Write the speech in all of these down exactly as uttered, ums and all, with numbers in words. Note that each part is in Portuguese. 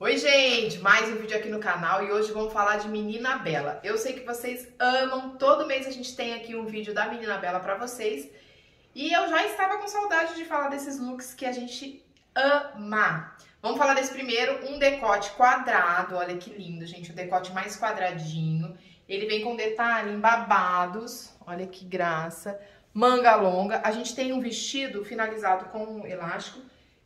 Oi gente, mais um vídeo aqui no canal e hoje vamos falar de Menina Bella. Eu sei que vocês amam, todo mês a gente tem aqui um vídeo da Menina Bella pra vocês. E eu já estava com saudade de falar desses looks que a gente ama. Vamos falar desse primeiro, um decote quadrado, olha que lindo gente, o decote mais quadradinho. Ele vem com detalhe em babados, olha que graça, manga longa. A gente tem um vestido finalizado com um elástico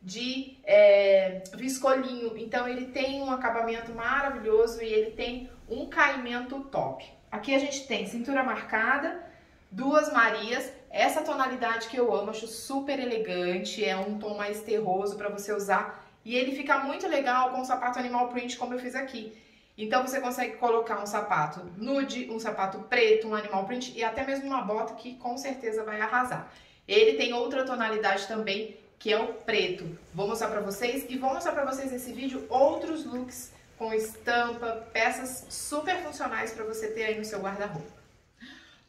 de é, viscolinho, então ele tem um acabamento maravilhoso e ele tem um caimento top. Aqui a gente tem cintura marcada, duas marias, essa tonalidade que eu amo, acho super elegante, é um tom mais terroso para você usar e ele fica muito legal com o sapato animal print como eu fiz aqui. Então você consegue colocar um sapato nude, um sapato preto, um animal print e até mesmo uma bota que com certeza vai arrasar. Ele tem outra tonalidade também, que é o preto. Vou mostrar pra vocês e vou mostrar pra vocês nesse vídeo outros looks com estampa, peças super funcionais pra você ter aí no seu guarda-roupa.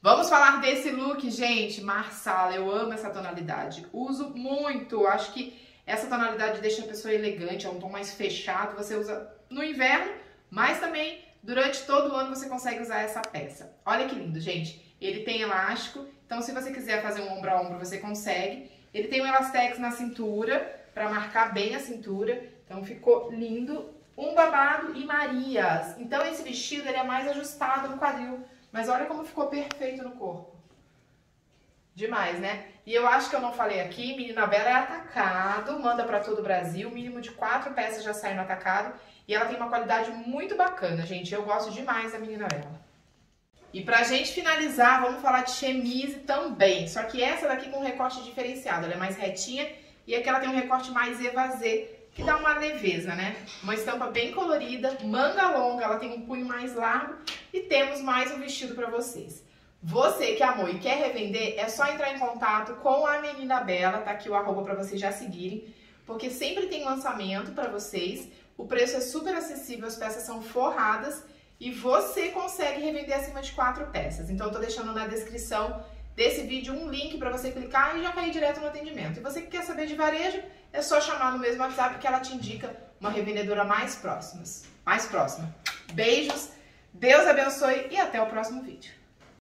Vamos falar desse look, gente, marsala, eu amo essa tonalidade, uso muito, acho que essa tonalidade deixa a pessoa elegante, é um tom mais fechado, você usa no inverno, mas também durante todo o ano você consegue usar essa peça. Olha que lindo, gente, ele tem elástico, então se você quiser fazer um ombro a ombro, você consegue. Ele tem um elastex na cintura, pra marcar bem a cintura, então ficou lindo. Um babado e marias. Então esse vestido ele é mais ajustado no quadril, mas olha como ficou perfeito no corpo. Demais, né? E eu acho que eu não falei aqui, Menina Bella é atacado, manda pra todo o Brasil, mínimo de quatro peças já sai no atacado, e ela tem uma qualidade muito bacana, gente, eu gosto demais da Menina Bella. E pra gente finalizar, vamos falar de chemise também, só que essa daqui com um recorte diferenciado, ela é mais retinha e aqui ela tem um recorte mais évasé, que dá uma leveza, né? Uma estampa bem colorida, manga longa, ela tem um punho mais largo e temos mais um vestido pra vocês. Você que amou e quer revender, é só entrar em contato com a Menina Bella, tá aqui o arroba pra vocês já seguirem, porque sempre tem lançamento pra vocês, o preço é super acessível, as peças são forradas, e você consegue revender acima de quatro peças. Então, eu tô deixando na descrição desse vídeo um link para você clicar e já cair direto no atendimento. E você que quer saber de varejo, é só chamar no mesmo WhatsApp que ela te indica uma revendedora mais próxima. Mais próxima. Beijos, Deus abençoe e até o próximo vídeo.